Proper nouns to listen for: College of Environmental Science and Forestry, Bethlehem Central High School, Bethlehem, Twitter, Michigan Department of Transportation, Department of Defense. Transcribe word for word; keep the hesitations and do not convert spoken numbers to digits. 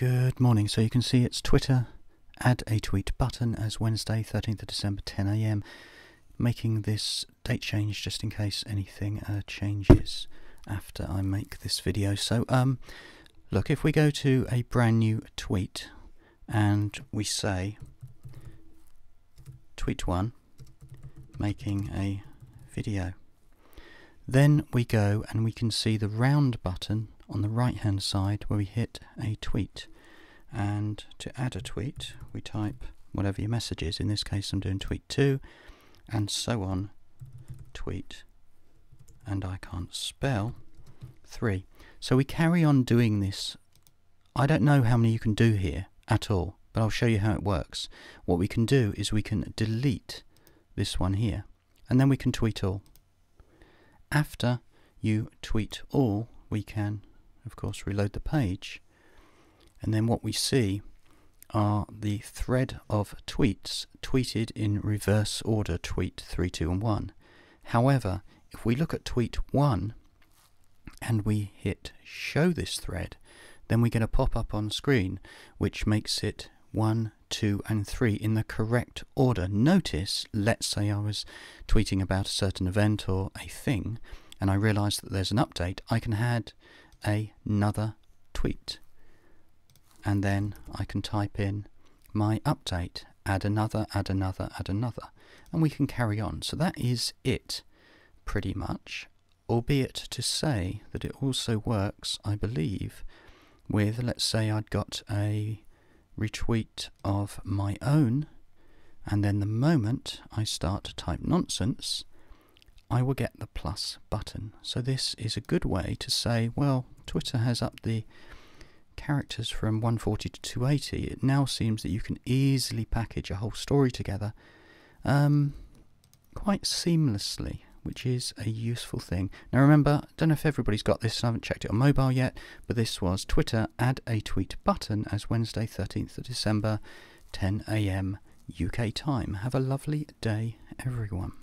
Good morning. So you can see it's Twitter add a tweet button as Wednesday thirteenth of December ten A M Making this date change just in case anything uh, changes after I make this video. So um, look, if we go to a brand new tweet and we say tweet one making a video, then we go and we can see the round button on the right hand side where we hit a tweet. And to add a tweet we type whatever your message is. In this case I'm doing tweet two, and so on, tweet, and I can't spell, three. So we carry on doing this. I don't know how many you can do here at all, but I'll show you how it works. What we can do is we can delete this one here, and then we can tweet all. After you tweet all, we can of course reload the page, and then what we see are the thread of tweets tweeted in reverse order, tweet three, two and one. However, if we look at tweet one and we hit show this thread, then we get a pop-up on screen which makes it one, two and three in the correct order. Notice, let's say I was tweeting about a certain event or a thing and I realised that there's an update, I can add a, another tweet. And then I can type in my update, add another, add another, add another, and we can carry on. So that is it, pretty much, albeit to say that it also works, I believe, with, let's say I'd got a retweet of my own, and then the moment I start to type nonsense, I will get the plus button. So this is a good way to say, well, Twitter has upped the characters from one forty to two eighty. It now seems that you can easily package a whole story together um, quite seamlessly, which is a useful thing. Now remember, I don't know if everybody's got this, I haven't checked it on mobile yet, but this was Twitter add a tweet button as Wednesday thirteenth of December ten A M U K time. Have a lovely day, everyone.